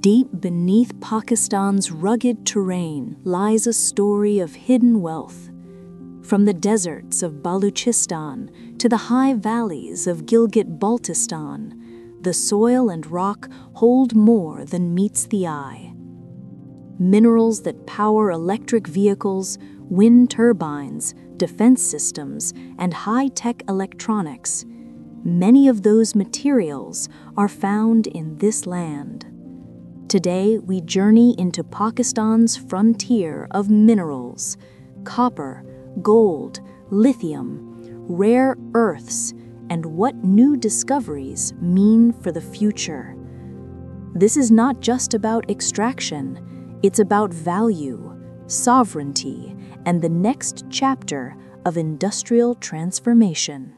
Deep beneath Pakistan's rugged terrain lies a story of hidden wealth. From the deserts of Baluchistan to the high valleys of Gilgit-Baltistan, the soil and rock hold more than meets the eye. Minerals that power electric vehicles, wind turbines, defense systems, and high-tech electronics. Many of those materials are found in this land. Today, we journey into Pakistan's frontier of minerals, copper, gold, lithium, rare earths, and what new discoveries mean for the future. This is not just about extraction, it's about value, sovereignty, and the next chapter of industrial transformation.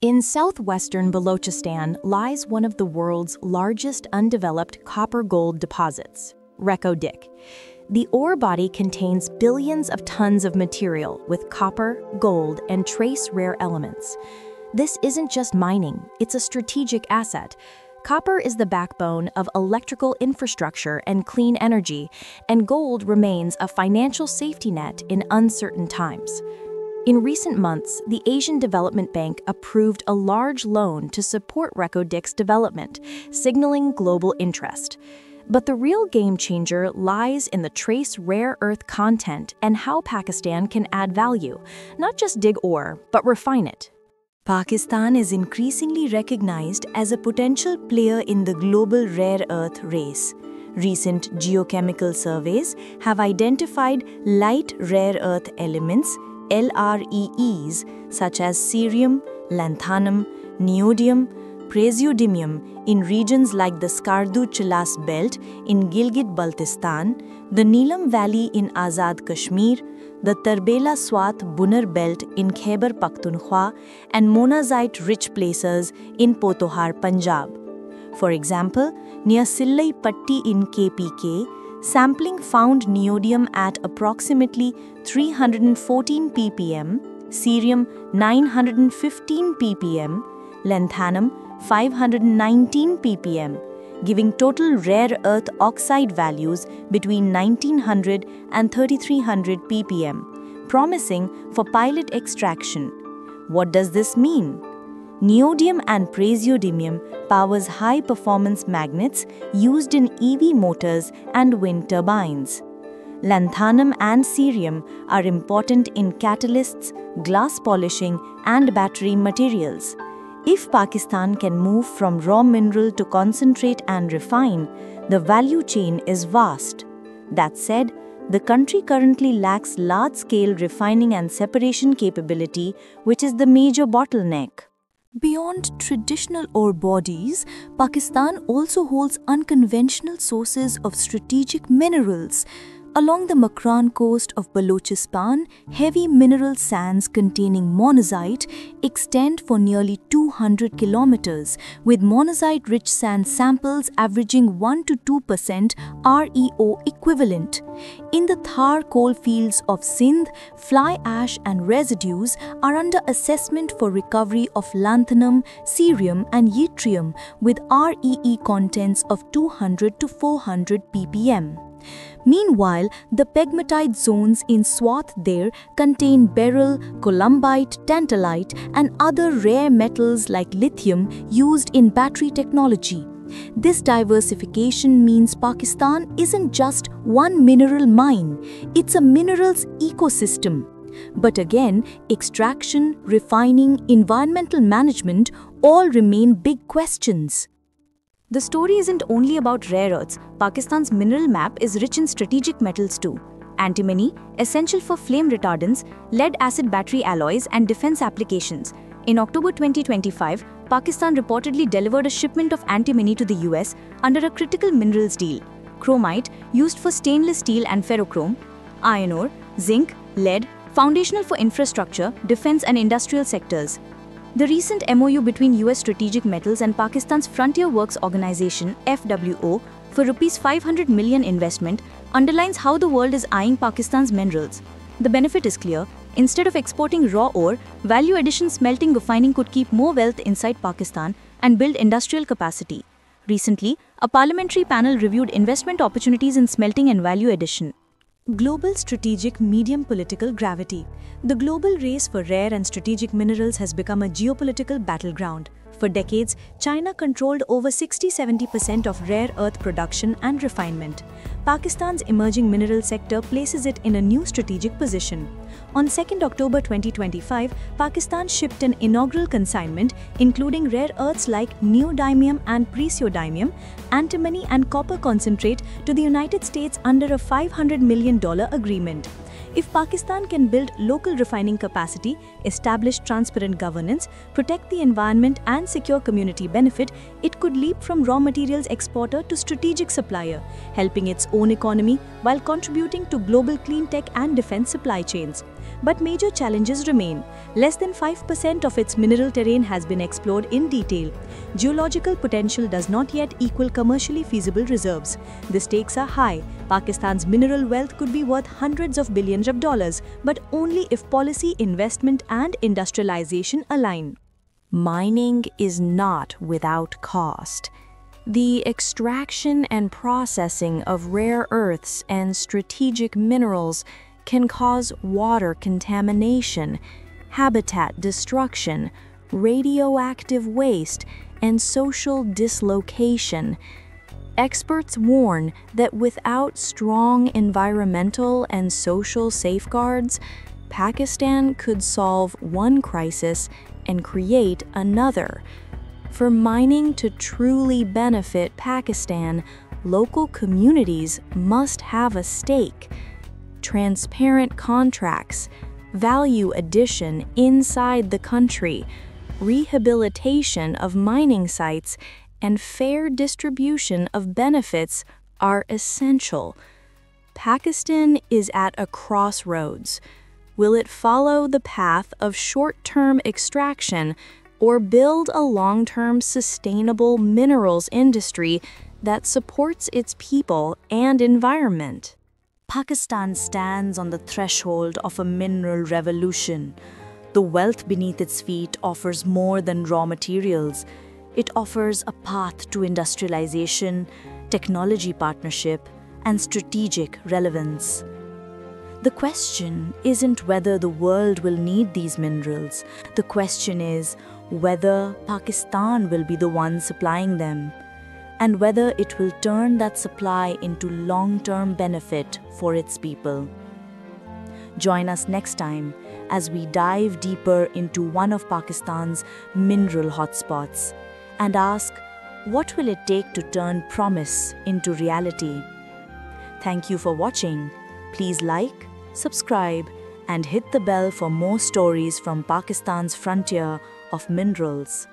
In southwestern Balochistan lies one of the world's largest undeveloped copper-gold deposits, Reko Diq. The ore body contains billions of tons of material with copper, gold, and trace rare elements. This isn't just mining, it's a strategic asset. Copper is the backbone of electrical infrastructure and clean energy, and gold remains a financial safety net in uncertain times. In recent months, the Asian Development Bank approved a large loan to support Reko Diq's development, signaling global interest. But the real game changer lies in the trace rare earth content and how Pakistan can add value, not just dig ore, but refine it. Pakistan is increasingly recognized as a potential player in the global rare earth race. Recent geochemical surveys have identified light rare earth elements, LREEs, such as cerium, lanthanum, neodymium, praseodymium in regions like the Skardu Chilas belt in Gilgit-Baltistan, the Neelam Valley in Azad Kashmir, the Tarbela Swath Bunar belt in Khyber Pakhtunkhwa, and monazite-rich places in Potohar, Punjab. For example, near Sillai Patti in KPK, sampling found neodymium at approximately 314 ppm, cerium 915 ppm, lanthanum 519 ppm, giving total rare earth oxide values between 1900 and 3300 ppm, promising for pilot extraction. What does this mean? Neodymium and praseodymium powers high-performance magnets used in EV motors and wind turbines. Lanthanum and cerium are important in catalysts, glass polishing, and battery materials. If Pakistan can move from raw mineral to concentrate and refine, the value chain is vast. That said, the country currently lacks large-scale refining and separation capability, which is the major bottleneck. Beyond traditional ore bodies, Pakistan also holds unconventional sources of strategic minerals. Along the Makran coast of Balochistan, heavy mineral sands containing monazite extend for nearly 200 kilometers, with monazite-rich sand samples averaging 1 to 2% REO equivalent. In the Thar coal fields of Sindh, fly ash and residues are under assessment for recovery of lanthanum, cerium and yttrium, with REE contents of 200 to 400 ppm. Meanwhile, the pegmatite zones in Swat there contain beryl, columbite, tantalite and other rare metals like lithium used in battery technology. This diversification means Pakistan isn't just one mineral mine, it's a minerals ecosystem. But again, extraction, refining, environmental management all remain big questions. The story isn't only about rare earths. Pakistan's mineral map is rich in strategic metals too. Antimony, essential for flame retardants, lead-acid battery alloys and defense applications. In October 2025, Pakistan reportedly delivered a shipment of antimony to the US under a critical minerals deal. Chromite, used for stainless steel and ferrochrome. Iron ore, zinc, lead, foundational for infrastructure, defense and industrial sectors. The recent MOU between US Strategic Metals and Pakistan's Frontier Works Organization (FWO) for ₹500 million investment underlines how the world is eyeing Pakistan's minerals. The benefit is clear. Instead of exporting raw ore, value addition smelting refining could keep more wealth inside Pakistan and build industrial capacity. Recently, a parliamentary panel reviewed investment opportunities in smelting and value addition. Global strategic medium political gravity. The global race for rare and strategic minerals has become a geopolitical battleground. For decades, China controlled over 60–70% of rare earth production and refinement. Pakistan's emerging mineral sector places it in a new strategic position. On 2nd October 2025, Pakistan shipped an inaugural consignment including rare earths like neodymium and praseodymium, antimony and copper concentrate to the United States under a $500 million agreement. If Pakistan can build local refining capacity, establish transparent governance, protect the environment and secure community benefit, it could leap from raw materials exporter to strategic supplier, helping its own economy while contributing to global clean tech and defense supply chains. But major challenges remain. Less than 5% of its mineral terrain has been explored in detail. Geological potential does not yet equal commercially feasible reserves. The stakes are high. Pakistan's mineral wealth could be worth hundreds of billions of dollars, but only if policy, investment and industrialization align. Mining is not without cost. The extraction and processing of rare earths and strategic minerals can cause water contamination, habitat destruction, radioactive waste, and social dislocation. Experts warn that without strong environmental and social safeguards, Pakistan could solve one crisis and create another. For mining to truly benefit Pakistan, local communities must have a stake. Transparent contracts, value addition inside the country, rehabilitation of mining sites, and fair distribution of benefits are essential. Pakistan is at a crossroads. Will it follow the path of short-term extraction or build a long-term sustainable minerals industry that supports its people and environment? Pakistan stands on the threshold of a mineral revolution. The wealth beneath its feet offers more than raw materials. It offers a path to industrialization, technology partnership, and strategic relevance. The question isn't whether the world will need these minerals. The question is whether Pakistan will be the one supplying them, and whether it will turn that supply into long-term benefit for its people. Join us next time as we dive deeper into one of Pakistan's mineral hotspots and ask, what will it take to turn promise into reality? Thank you for watching. Please like, subscribe, and hit the bell for more stories from Pakistan's frontier of minerals.